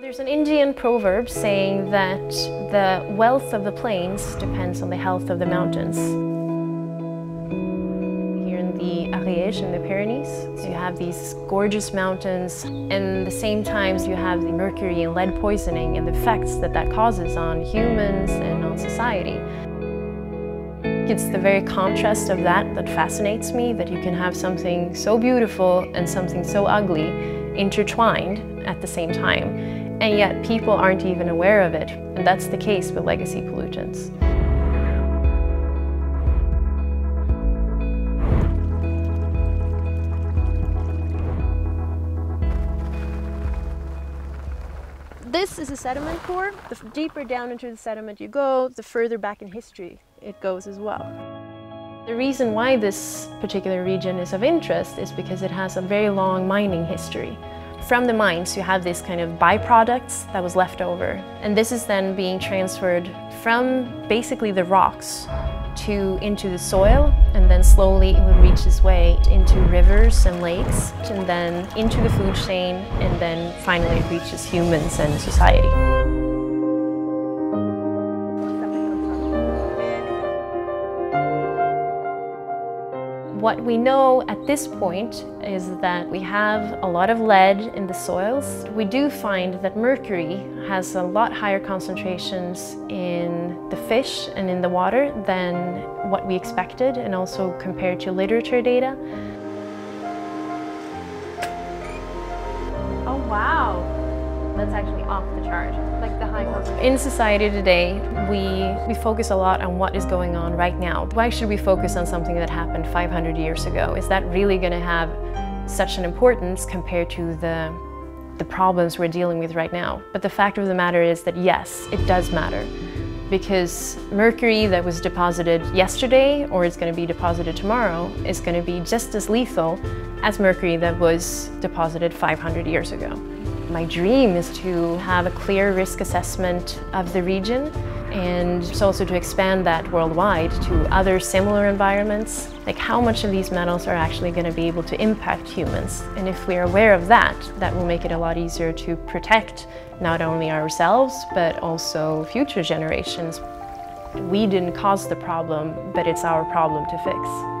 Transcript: There's an Indian proverb saying that the wealth of the plains depends on the health of the mountains. Here in the Ariège, in the Pyrenees, you have these gorgeous mountains, and at the same time you have the mercury and lead poisoning and the effects that that causes on humans and on society. It's the very contrast of that fascinates me, that you can have something so beautiful and something so ugly intertwined at the same time. And yet people aren't even aware of it, and that's the case with legacy pollutants. This is a sediment core. The deeper down into the sediment you go, the further back in history it goes as well. The reason why this particular region is of interest is because it has a very long mining history. From the mines you have this kind of byproducts that was left over, and this is then being transferred from basically the rocks into the soil, and then slowly it would reach its way into rivers and lakes, and then into the food chain, and then finally it reaches humans and society. What we know at this point is that we have a lot of lead in the soils. We do find that mercury has a lot higher concentrations in the fish and in the water than what we expected, and also compared to literature data. Oh wow! That's actually off the chart, like the high concentration. In society today, we focus a lot on what is going on right now. Why should we focus on something that happened 500 years ago? Is that really going to have such an importance compared to the problems we're dealing with right now? But the fact of the matter is that yes, it does matter, because mercury that was deposited yesterday, or is going to be deposited tomorrow, is going to be just as lethal as mercury that was deposited 500 years ago. My dream is to have a clear risk assessment of the region, and also to expand that worldwide to other similar environments. Like, how much of these metals are actually going to be able to impact humans? And if we're aware of that, that will make it a lot easier to protect not only ourselves, but also future generations. We didn't cause the problem, but it's our problem to fix.